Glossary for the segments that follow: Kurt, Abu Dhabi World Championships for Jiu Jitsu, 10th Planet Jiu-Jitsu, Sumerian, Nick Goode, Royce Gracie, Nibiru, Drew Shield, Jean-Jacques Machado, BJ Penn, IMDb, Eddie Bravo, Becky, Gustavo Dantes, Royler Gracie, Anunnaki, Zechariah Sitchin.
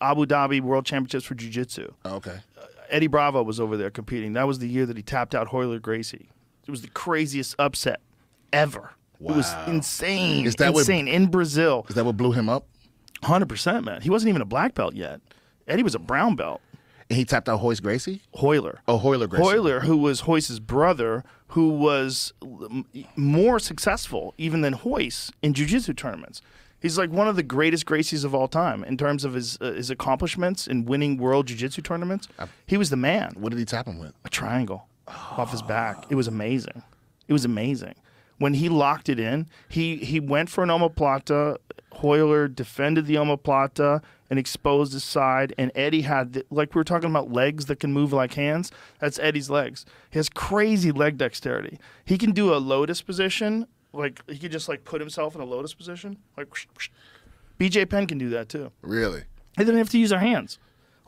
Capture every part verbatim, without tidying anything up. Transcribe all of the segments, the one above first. Abu Dhabi World Championships for Jiu Jitsu. Oh, okay. Uh, Eddie Bravo was over there competing. That was the year that he tapped out Royler Gracie. It was the craziest upset ever. Wow. It was insane. Is that insane what, in Brazil? Is that what blew him up? one hundred percent, man. He wasn't even a black belt yet. Eddie was a brown belt. And he tapped out Royce Gracie? Royler. Oh, Royler Gracie. Royler, who was Royce's brother, who was more successful even than Royce in jiu-jitsu tournaments. He's like one of the greatest Gracies of all time in terms of his uh, his accomplishments in winning world jiu-jitsu tournaments. I, he was the man. What did he tap him with? A triangle oh. off his back. It was amazing. It was amazing. When he locked it in, he, he went for an omoplata. Royler defended the omoplata and exposed his side, and Eddie had, the, like we were talking about legs that can move like hands, that's Eddie's legs. He has crazy leg dexterity. He can do a lotus position, like he could just like put himself in a lotus position. Like whoosh, whoosh. B J Penn can do that too. Really? They didn't have to use their hands.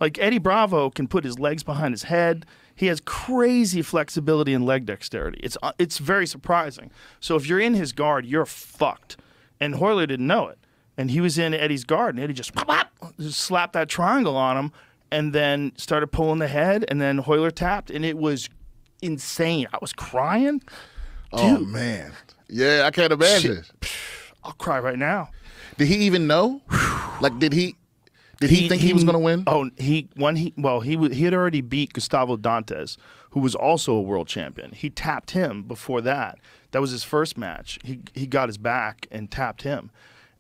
Like Eddie Bravo can put his legs behind his head. He has crazy flexibility and leg dexterity. It's, it's very surprising. So if you're in his guard, you're fucked. And Royler didn't know it. And he was in Eddie's guard, and Eddie just, pop, just slapped that triangle on him and then started pulling the head, and then Royler tapped, and it was insane. I was crying. Dude. Oh, man. Yeah, I can't imagine. Shit. I'll cry right now. Did he even know? Like, did he Did he, he think he, he was going to win? Oh, he when he well, he he had already beat Gustavo Dantes, who was also a world champion. He tapped him before that. That was his first match. He, he got his back and tapped him.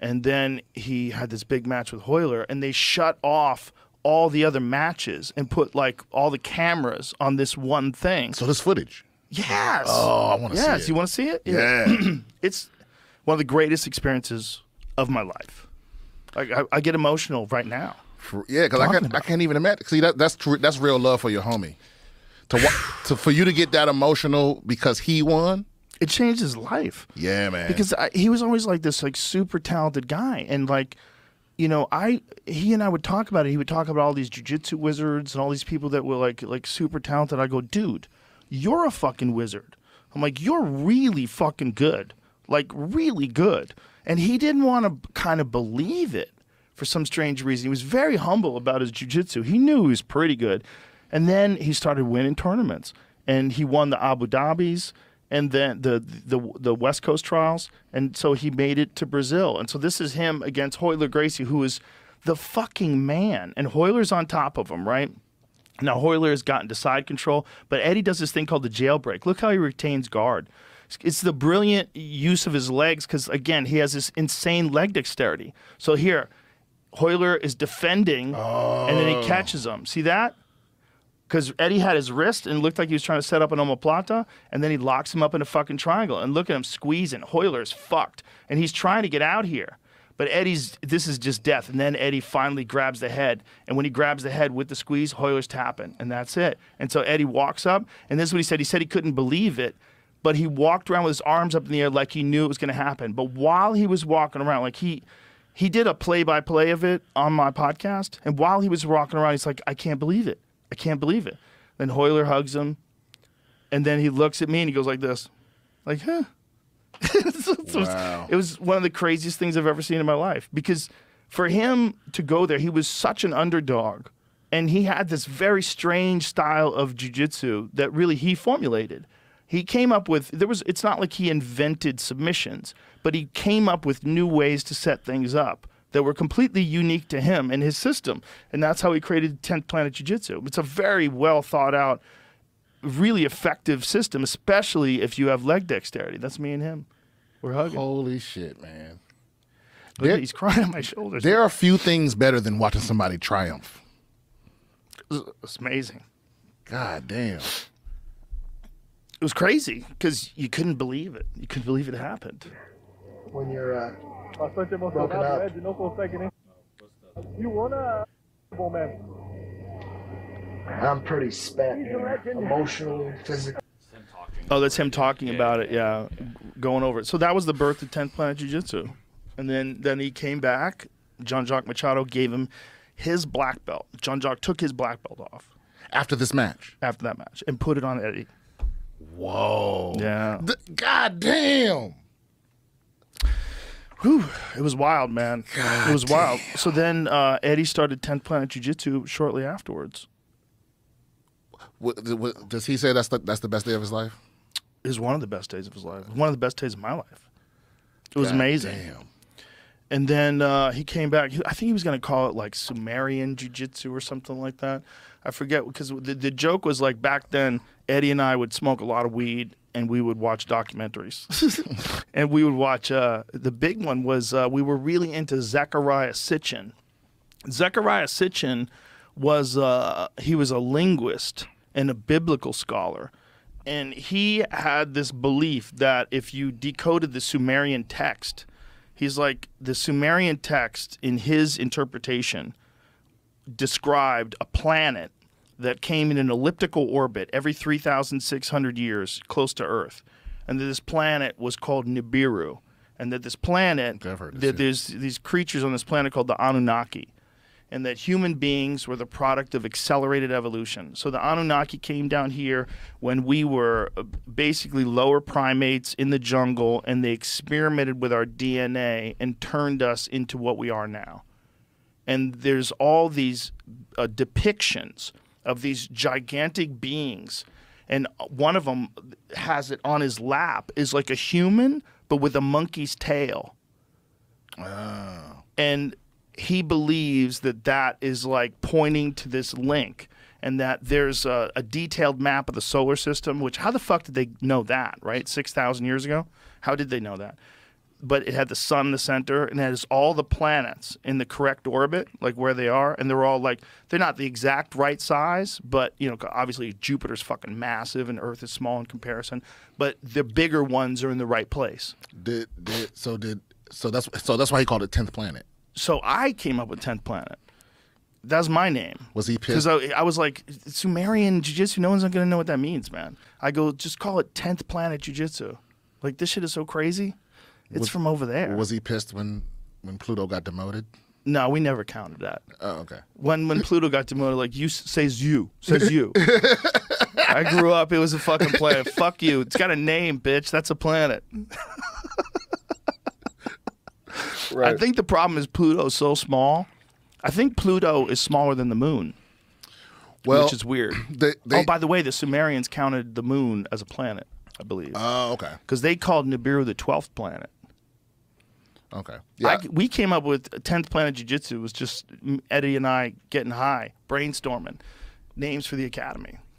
And then he had this big match with Royler, and they shut off all the other matches and put like all the cameras on this one thing. So this footage. Yes. Oh, I want to yes. see it. Yes, you want to see it? Yeah. yeah. It's one of the greatest experiences of my life. Like I, I get emotional right now. For, yeah, because I can't, I can't even imagine. See, that, that's true, that's real love for your homie. To, to for you to get that emotional because he won. It changed his life. Yeah, man. Because I, he was always like this, like super talented guy, and like, you know, I he and I would talk about it. He would talk about all these jiu-jitsu wizards and all these people that were like like super talented. I go, dude, you're a fucking wizard. I'm like, you're really fucking good, like really good. And he didn't want to kind of believe it for some strange reason. He was very humble about his jiu-jitsu. He knew he was pretty good, and then he started winning tournaments, and he won the Abu Dhabis. And then the, the the West Coast trials, and so he made it to Brazil. And so this is him against Royler Gracie, who is the fucking man. And Royler's on top of him, right? Now, Royler has gotten to side control, but Eddie does this thing called the jailbreak. Look how he retains guard. It's the brilliant use of his legs because, again, he has this insane leg dexterity. So here, Royler is defending, oh. and then he catches him. See that? Because Eddie had his wrist and looked like he was trying to set up an omoplata, and then he locks him up in a fucking triangle. And look at him squeezing. Royler's fucked. And he's trying to get out here. But Eddie's, this is just death. And then Eddie finally grabs the head. And when he grabs the head with the squeeze, Royler's tapping. And that's it. And so Eddie walks up. And this is what he said. He said he couldn't believe it. But he walked around with his arms up in the air like he knew it was going to happen. But while he was walking around, like he... He did a play-by-play of it on my podcast. And while he was walking around, he's like, I can't believe it. I can't believe it. Then Royler hugs him, and then he looks at me and he goes like this, like, huh. so, wow. It was one of the craziest things I've ever seen in my life because for him to go there, he was such an underdog, and he had this very strange style of jiu-jitsu that really he formulated. He came up with, there was, it's not like he invented submissions, but he came up with new ways to set things up that were completely unique to him and his system. And that's how he created tenth Planet Jiu-Jitsu. It's a very well thought out, really effective system, especially if you have leg dexterity. That's me and him. We're hugging. Holy shit, man. Look, there, he's crying on my shoulders. There are few things better than watching somebody triumph. It's amazing. God damn. It was crazy because you couldn't believe it. You couldn't believe it happened. When you're... Uh... Broken up. You wanna... I'm pretty spent, man. Emotional, physical. Oh, that's him talking about it, yeah. Going over it. So that was the birth of tenth Planet Jiu-Jitsu. And then, then he came back. Jean-Jacques Machado gave him his black belt. Jean-Jacques took his black belt off. After this match? After that match. And put it on Eddie. Whoa. Yeah. The, God damn. Whew, it was wild, man. God it was damn. wild. So then uh, Eddie started tenth Planet Jiu-Jitsu shortly afterwards. What, what, does he say that's the, that's the best day of his life? It was one of the best days of his life. One of the best days of my life. It was God amazing. Damn. And then uh, he came back. I think he was going to call it like Sumerian Jiu-Jitsu or something like that. I forget, because the, the joke was like back then Eddie and I would smoke a lot of weed and we would watch documentaries. And we would watch, uh, the big one was uh, we were really into Zechariah Sitchin. Zechariah Sitchin was, uh, he was a linguist and a biblical scholar. And he had this belief that if you decoded the Sumerian text, he's like, the Sumerian text in his interpretation described a planet that came in an elliptical orbit every three thousand six hundred years close to Earth, and that this planet was called Nibiru, and that this planet, that there's these creatures on this planet called the Anunnaki, and that human beings were the product of accelerated evolution. So the Anunnaki came down here when we were basically lower primates in the jungle, and they experimented with our D N A and turned us into what we are now. And there's all these uh, depictions of these gigantic beings, and one of them has it on his lap, is like a human but with a monkey's tail. Oh. And he believes that that is like pointing to this link, and that there's a, a detailed map of the solar system, which how the fuck did they know that, right? six thousand years ago? How did they know that? But it had the sun in the center, and it has all the planets in the correct orbit, like where they are, and they're all like, they're not the exact right size, but, you know, obviously Jupiter's fucking massive and Earth is small in comparison, but the bigger ones are in the right place. Did, did so did so that's so that's why he called it tenth Planet. So I came up with tenth Planet. That's my name. Was he pissed? Because I, I was like, Sumerian Jiu-Jitsu, no one's going to know what that means, man. I go, just call it tenth Planet Jiu-Jitsu. Like, this shit is so crazy. It's was, from over there. Was he pissed when, when Pluto got demoted? No, we never counted that. Oh, okay. When when Pluto got demoted, like, you says you, says you. I grew up, it was a fucking planet. Fuck you. It's got a name, bitch. That's a planet. Right. I think the problem is Pluto's so small. I think Pluto is smaller than the moon, well, which is weird. They, they... Oh, by the way, the Sumerians counted the moon as a planet, I believe. Oh, uh, okay. Because they called Nibiru the twelfth planet. Okay. Yeah. I, we came up with tenth Planet Jiu-Jitsu. It was just Eddie and I getting high, brainstorming names for the academy.